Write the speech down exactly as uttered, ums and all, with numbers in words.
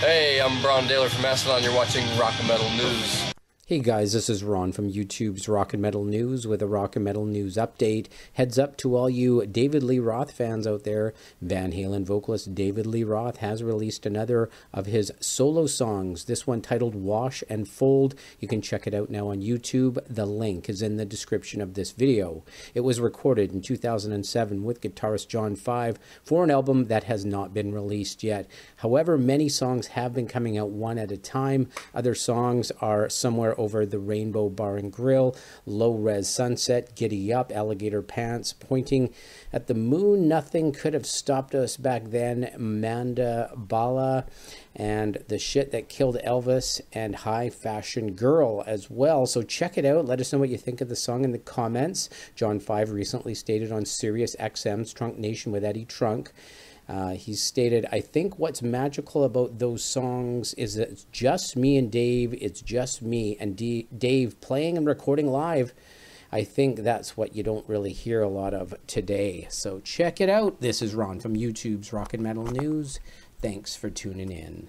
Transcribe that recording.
Hey, I'm Brian Dailor from Mastodon. You're watching Rock and Metal News. Hey guys, this is Ron from YouTube's Rock and Metal News with a Rock and Metal News update. Heads up to all you David Lee Roth fans out there. Van Halen vocalist David Lee Roth has released another of his solo songs, this one titled Wash and Fold. You can check it out now on YouTube. The link is in the description of this video. It was recorded in two thousand seven with guitarist John five for an album that has not been released yet. However, many songs have been coming out one at a time. Other songs are Somewhere Over the Rainbow Bar and Grill, Low-Rez Sunset, Giddy-Up, Alligator Pants, Pointing at the Moon, Nothing Could Have Stopped Us Back Then, Manda Bala, and The Shit That Killed Elvis, and Hi-Fashion Girl as well. So check it out. Let us know what you think of the song in the comments. John five recently stated on Sirius X M's Trunk Nation with Eddie Trunk, Uh, he stated, I think what's magical about those songs is that it's just me and Dave. It's just me and D- Dave playing and recording live. I think that's what you don't really hear a lot of today. So check it out. This is Ron from YouTube's Rock and Metal News. Thanks for tuning in.